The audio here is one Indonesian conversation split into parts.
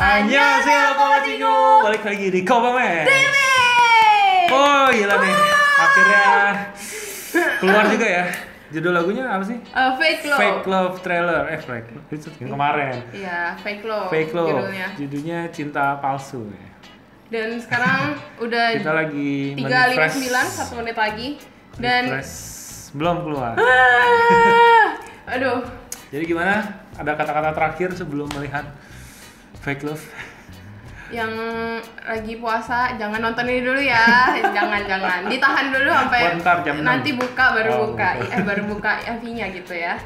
Annyeonghaseyo, Komacingu. Balik lagi di Komamen TV. Oh gila nih, akhirnya keluar juga ya. Judul lagunya apa sih? Fake Love trailer. Kemarin. Iya, Fake Love judulnya. Judulnya Cinta Palsu. Dan sekarang udah kita lagi 3:59, 1 menit lagi. Dan belum keluar. Aduh. Jadi gimana? Ada kata-kata terakhir sebelum melihat Fake Love? Yang lagi puasa jangan nonton ini dulu ya. Jangan. Ditahan dulu sampai nanti buka baru buka. Baru buka MV-nya gitu ya.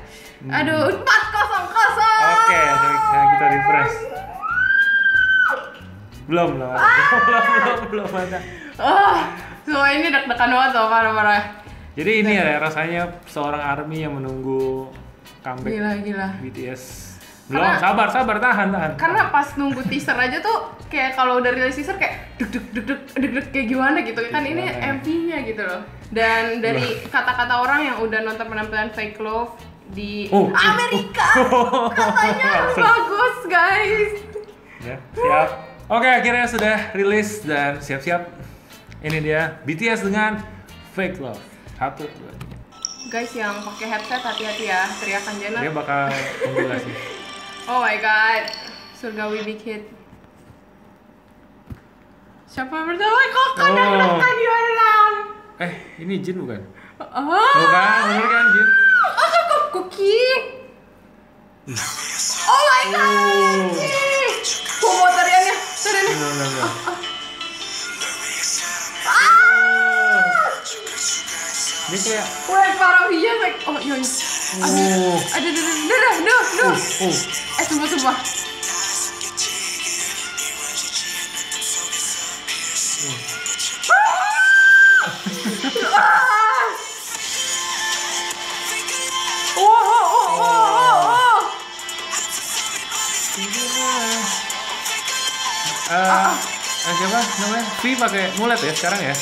Aduh, 4:00. Oke, kita refresh. Belum ada. Oh, semua ini deg-degan banget loh, parah-parah. Jadi ini ya rasanya seorang ARMY yang menunggu comeback gila. BTS. Belum, sabar, tahan. Karena pas nunggu teaser aja tuh kayak kalau udah rilis teaser kayak deg-deg kayak gimana gitu. Kan ini MV-nya gitu loh. Dan dari kata-kata orang yang udah nonton penampilan Fake Love di Amerika, katanya bagus, guys. Ya, siap. Oke, akhirnya sudah rilis dan siap-siap. Ini dia BTS dengan Fake Love. 1, 2. Guys yang pakai headset hati-hati ya, teriakan Janet. Dia bakal mengulasi. Oh my god, surgawi Big Hit. Siapa pertama? Kok kadang nonton di dalam? Ini Jin bukan? Bukan Jin. Kok Cookie? Oh my god, Jin. Komo teriannya. Dia kayak parahnya like sumpah. Siapa namanya? Free pakai mulet ya sekarang ya.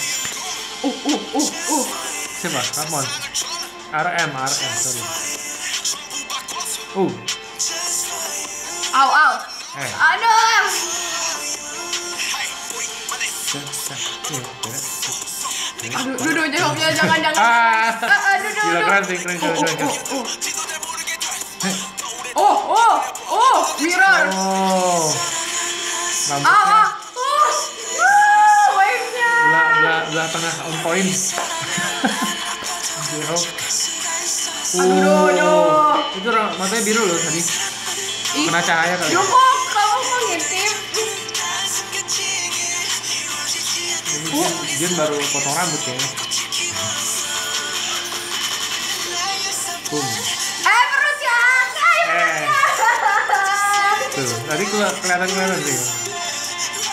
Siapa? Come on. RM, sorry. Au. Aduh. Aduh, jawabnya jangan. Aduh. Gila, keren. Mirror. Belah tengah on point. Itu matanya biru loh tadi. Kena cahaya kali. Kamu mau ngintip? Jin baru potong rambut kayaknya. Tuh, tadi kelihatan sih.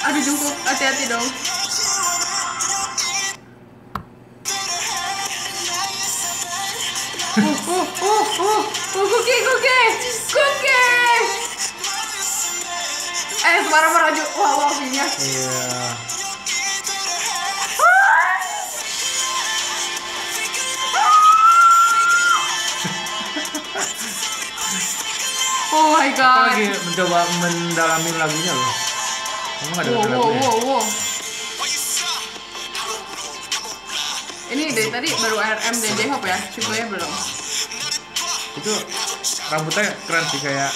Aduh Jungkook, hati-hati dong. Cookie. Sekarang meraju. Wah, view-nya. Iya. Oh my god. Lagi mencoba mendalami lagunya loh. Emang ada lagunya. Wow. Ini dari tadi baru RM dan J-Hope ya. Cukupnya belum. Itu rambutnya keren sih, kayak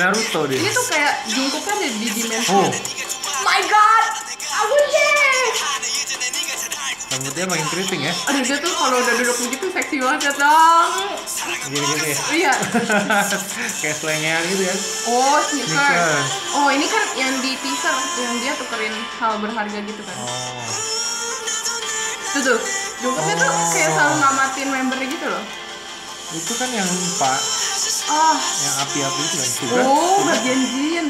Naruto dia. Ini tuh kayak Jungkook kan di dimensi. Oh my god, rambutnya makin keriting ya. Aduh, dia tuh kalau udah duduk begitu seksi banget ya dong. Gini ya? Iya. Kayak slengean gitu ya. Oh, sneakers. Oh, ini kan yang di teaser, yang dia tukerin hal berharga gitu kan. Tuh tuh, Jungkooknya tuh kayak selalu ngamatin membernya gitu loh. Itu kan yang Pak. Yang api-api itu kan juga. Bagian Jin.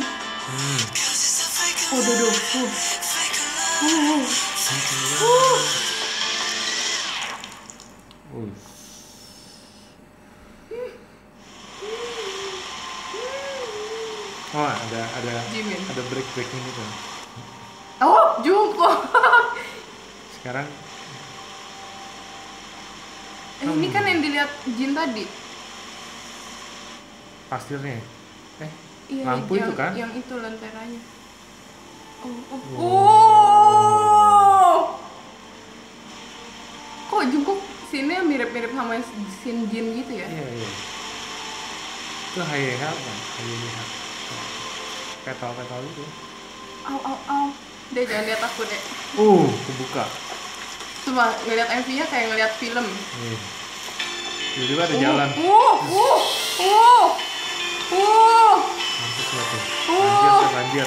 Ada break-breaknya gitu. Jungkook. Sekarang Ini kan yang dilihat jin tadi. Pasirnya. Iya, lampu yang, itu kan? Yang itu lenteranya. Oh. Kok Jungkook scene-nya mirip-mirip sama scene jin gitu ya? Iya. Itu hayeha kan? Hayeha. Petal-petal itu. Au. Deh, jangan lihat aku deh. Kebuka. Coba ngeliat MV-nya kayak ngeliat film. Tiba-tiba ada jalan. Banjir.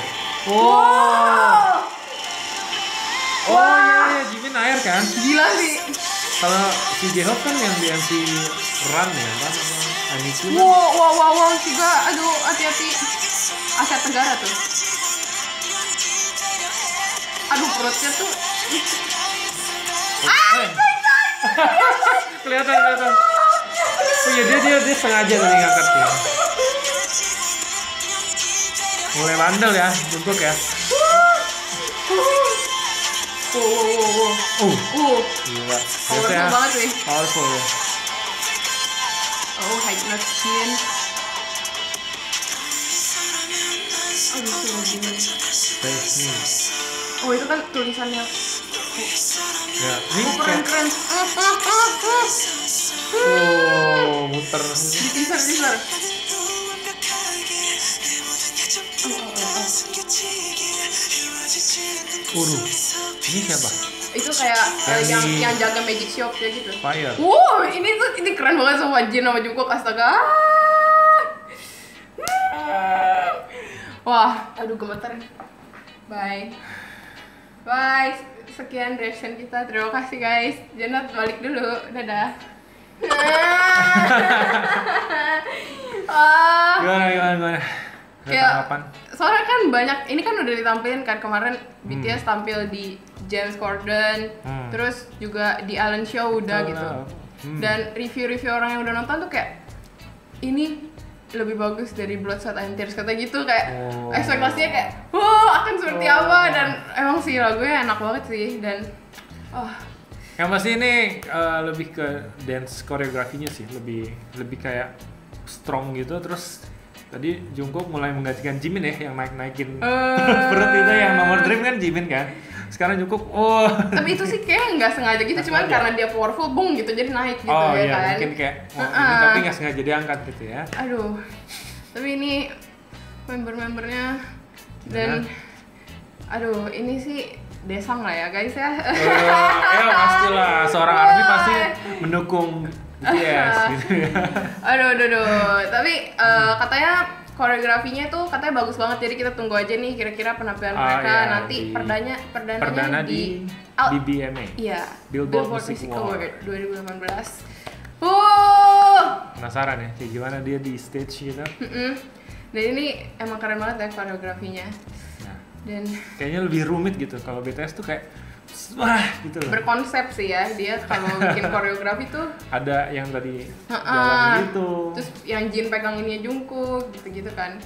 Iya, Jimin air kan? Gila sih. Kalau si J-Hope kan yang di MC Run ya, kan? Aniku. Wow, juga. Aduh, hati-hati. Asia Tenggara tuh. Aduh, perutnya tuh. Kelihatan. Oh iya, dia sengaja tadi ngangkat ya. Mulai bandel ya, Jungkook ya. Gila. Powerful banget sih. Powerful ya. Hypnotisnya. Itu kan tulisannya. Ya, ini keren. Muter. Teaser. Ini siapa? Itu kayak yang jaga Magic Shop ya gitu. Fire. Ini keren banget sama Jin sama Jungkook, astaga. Wah, aduh gemeter. Bye. Sekian reaction kita. Terima kasih guys. Janet balik dulu. Dadah. Gimana? Kayak, soalnya kan banyak, ini kan udah ditampilin kan kemarin. BTS tampil di James Corden, terus juga di Alan Showda gitu. Dan review-review orang yang udah nonton tuh kayak ini lebih bagus dari Blood, Sweat and Tears kata gitu, kayak ekspektasinya kayak akan seperti apa. Dan emang sih lagunya enak banget sih, dan yang pasti ini lebih ke dance koreografinya sih, lebih kayak strong gitu. Terus tadi Jungkook mulai menggantikan Jimin ya, yang naik-naikin perut itu, yang nomor dream kan Jimin kan. Sekarang Jungkook, tapi itu sih kayak nggak sengaja gitu, cuman karena dia powerful, boom gitu, jadi naik gitu ya kan. Mungkin kayak, ini, tapi nggak sengaja diangkat gitu ya. Aduh, tapi ini member-membernya dan, aduh ini sih desang lah ya guys ya. Ya pastilah, seorang ARMY pasti mendukung. Gitu ya. Aduh. Tapi katanya koreografinya tuh katanya bagus banget. Jadi kita tunggu aja nih kira-kira penampilan mereka nanti di, perdananya di BMA. Iya. Billboard Music Award 2018. Penasaran ya kayak gimana dia di stage gitu. Dan ini emang keren banget ya koreografinya. Dan kayaknya lebih rumit gitu. Kalau BTS tuh kayak gitu loh. Berkonsep sih ya dia kalau bikin koreografi tuh. Ada yang tadi jalan gitu, terus yang Jin peganginnya Jungkook gitu-gitu kan.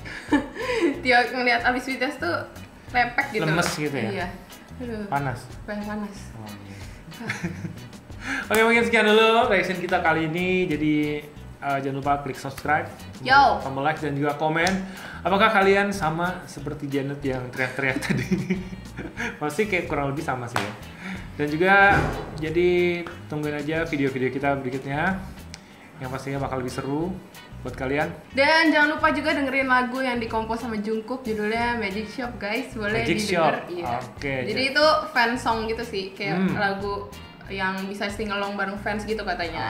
Dia ngeliat abis BTS tuh lepek gitu, lemes gitu ya. Iya. Aduh. Panas. Oke, mungkin sekian dulu reaction kita kali ini. Jadi jangan lupa klik subscribe, tombol like, dan juga komen. Apakah kalian sama seperti Janet yang teriak-teriak tadi? Masih kayak kurang lebih sama sih ya. Dan juga jadi tungguin aja video-video kita berikutnya, yang pastinya bakal lebih seru buat kalian. Dan jangan lupa juga dengerin lagu yang dikompos sama Jungkook, judulnya Magic Shop guys. Boleh didengar. Iya. Jadi itu fan song gitu sih, kayak lagu yang bisa sing along bareng fans gitu katanya.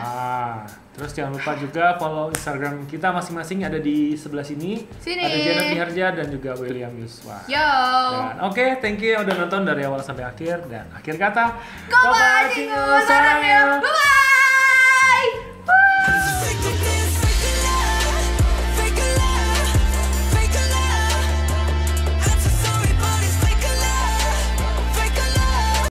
Terus jangan lupa juga follow Instagram kita masing-masing, ada di sebelah sini. Ada Janet Mirja dan juga William Yuswa. Oke, thank you yang udah nonton dari awal sampai akhir, dan akhir kata. Bye bye.